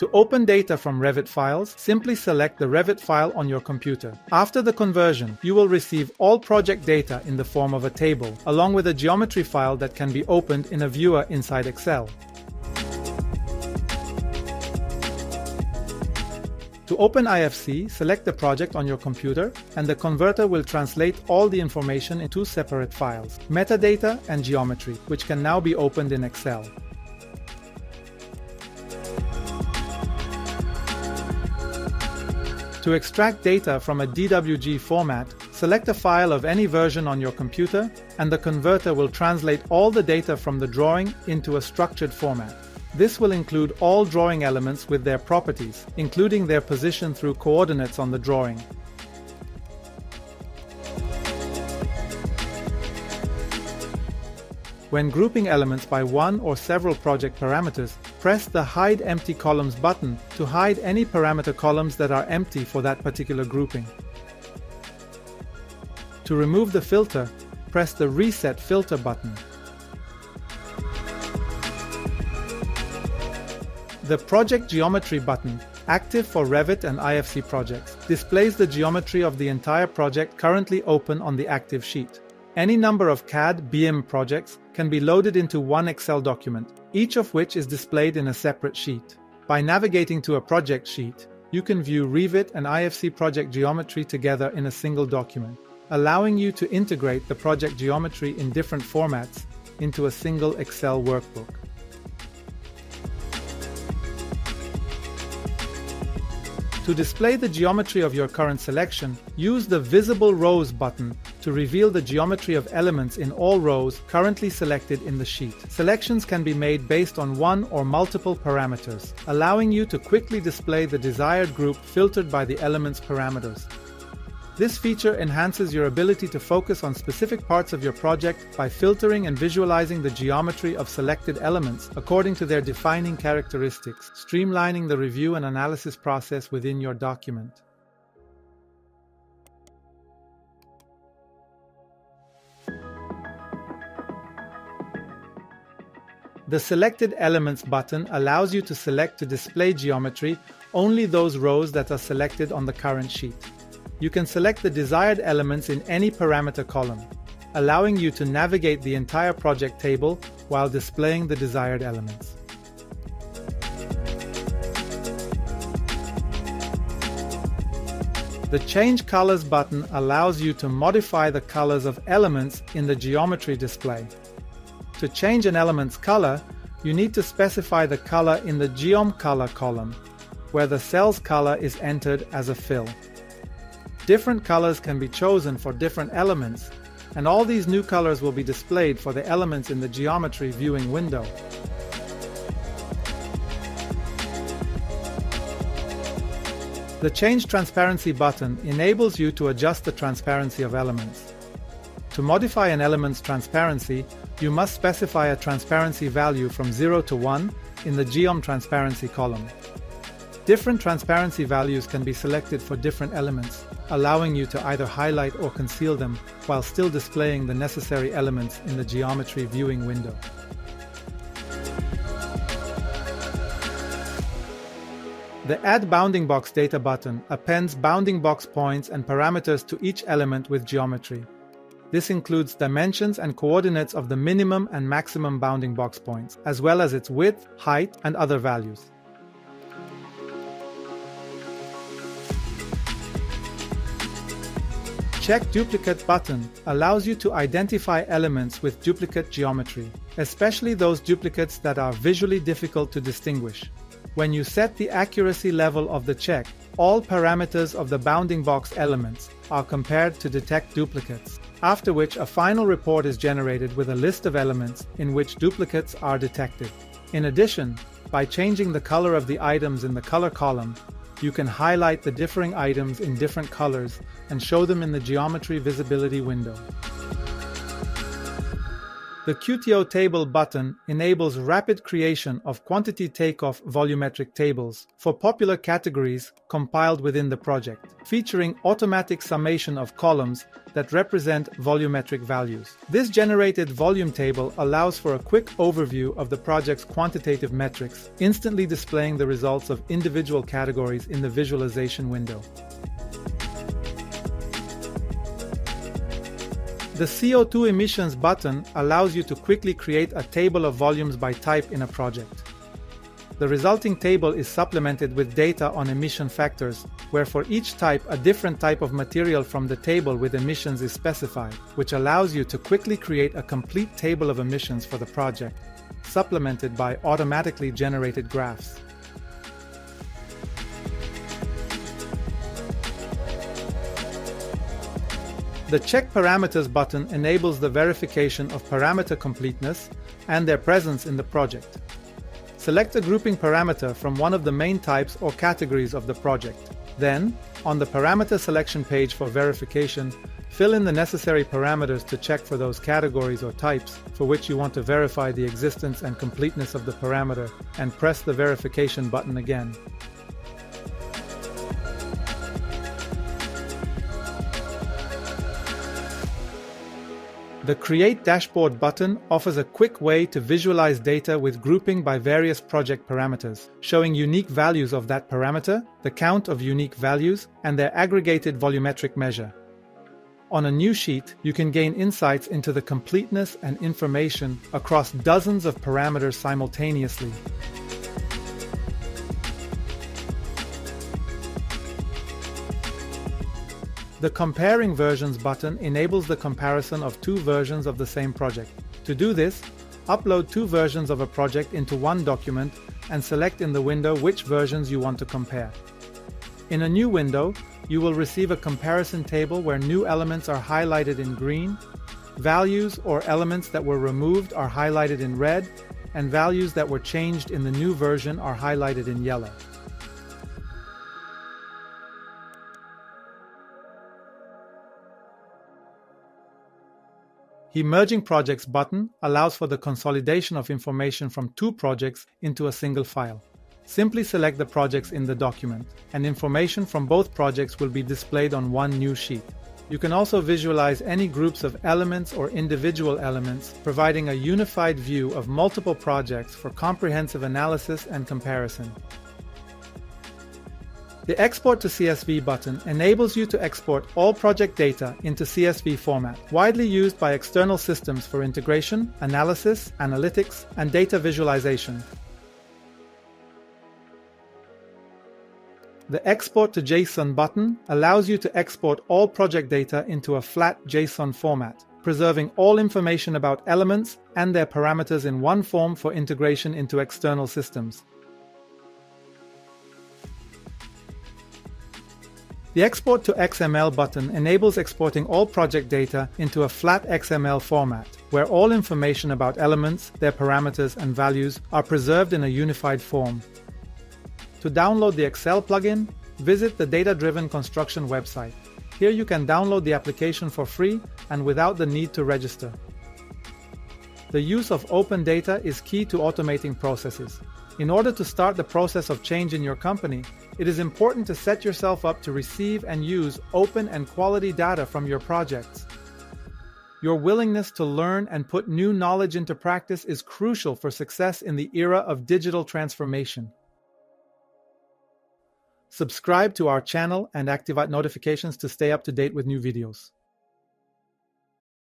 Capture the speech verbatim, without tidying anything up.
To open data from Revit files, simply select the Revit file on your computer. After the conversion, you will receive all project data in the form of a table, along with a geometry file that can be opened in a viewer inside Excel. To open I F C, select the project on your computer, and the converter will translate all the information into two separate files, metadata and geometry, which can now be opened in Excel. To extract data from a D W G format, select a file of any version on your computer, and the converter will translate all the data from the drawing into a structured format. This will include all drawing elements with their properties, including their position through coordinates on the drawing. When grouping elements by one or several project parameters, press the Hide Empty Columns button to hide any parameter columns that are empty for that particular grouping. To remove the filter, press the Reset Filter button. The Project Geometry button, active for Revit and I F C projects, displays the geometry of the entire project currently open on the active sheet. Any number of C A D B I M projects can be loaded into one Excel document, each of which is displayed in a separate sheet. By navigating to a project sheet, you can view Revit and I F C project geometry together in a single document, allowing you to integrate the project geometry in different formats into a single Excel workbook. To display the geometry of your current selection, use the Visible Rows button to reveal the geometry of elements in all rows currently selected in the sheet. Selections can be made based on one or multiple parameters, allowing you to quickly display the desired group filtered by the element's parameters. This feature enhances your ability to focus on specific parts of your project by filtering and visualizing the geometry of selected elements according to their defining characteristics, streamlining the review and analysis process within your document. The Selected Elements button allows you to select to display geometry only those rows that are selected on the current sheet. You can select the desired elements in any parameter column, allowing you to navigate the entire project table while displaying the desired elements. The Change Colors button allows you to modify the colors of elements in the geometry display. To change an element's color, you need to specify the color in the Geom Color column, where the cell's color is entered as a fill. Different colors can be chosen for different elements, and all these new colors will be displayed for the elements in the geometry viewing window. The Change Transparency button enables you to adjust the transparency of elements. To modify an element's transparency, you must specify a transparency value from zero to one in the Geom Transparency column. Different transparency values can be selected for different elements, allowing you to either highlight or conceal them while still displaying the necessary elements in the geometry viewing window. The Add Bounding Box Data button appends bounding box points and parameters to each element with geometry. This includes dimensions and coordinates of the minimum and maximum bounding box points, as well as its width, height, and other values. Check Duplicate button allows you to identify elements with duplicate geometry, especially those duplicates that are visually difficult to distinguish. When you set the accuracy level of the check, all parameters of the bounding box elements are compared to detect duplicates, after which a final report is generated with a list of elements in which duplicates are detected. In addition, by changing the color of the items in the color column, you can highlight the differing items in different colors and show them in the Geometry Visibility window. The Q T O Table button enables rapid creation of quantity takeoff volumetric tables for popular categories compiled within the project, featuring automatic summation of columns that represent volumetric values. This generated volume table allows for a quick overview of the project's quantitative metrics, instantly displaying the results of individual categories in the visualization window. The C O two emissions button allows you to quickly create a table of volumes by type in a project. The resulting table is supplemented with data on emission factors, where for each type a different type of material from the table with emissions is specified, which allows you to quickly create a complete table of emissions for the project, supplemented by automatically generated graphs. The Check Parameters button enables the verification of parameter completeness and their presence in the project. Select a grouping parameter from one of the main types or categories of the project. Then, on the parameter selection page for verification, fill in the necessary parameters to check for those categories or types for which you want to verify the existence and completeness of the parameter, and press the verification button again. The Create Dashboard button offers a quick way to visualize data with grouping by various project parameters, showing unique values of that parameter, the count of unique values, and their aggregated volumetric measure. On a new sheet, you can gain insights into the completeness and information across dozens of parameters simultaneously. The Comparing Versions button enables the comparison of two versions of the same project. To do this, upload two versions of a project into one document and select in the window which versions you want to compare. In a new window, you will receive a comparison table where new elements are highlighted in green, values or elements that were removed are highlighted in red, and values that were changed in the new version are highlighted in yellow. The Merging Projects button allows for the consolidation of information from two projects into a single file. Simply select the projects in the document, and information from both projects will be displayed on one new sheet. You can also visualize any groups of elements or individual elements, providing a unified view of multiple projects for comprehensive analysis and comparison. The Export to C S V button enables you to export all project data into C S V format, widely used by external systems for integration, analysis, analytics, and data visualization. The Export to JSON button allows you to export all project data into a flat JSON format, preserving all information about elements and their parameters in one form for integration into external systems. The Export to X M L button enables exporting all project data into a flat X M L format, where all information about elements, their parameters, and values are preserved in a unified form. To download the Excel plugin, visit the Data-Driven Construction website. Here you can download the application for free and without the need to register. The use of open data is key to automating processes. In order to start the process of change in your company, it is important to set yourself up to receive and use open and quality data from your projects. Your willingness to learn and put new knowledge into practice is crucial for success in the era of digital transformation. Subscribe to our channel and activate notifications to stay up to date with new videos.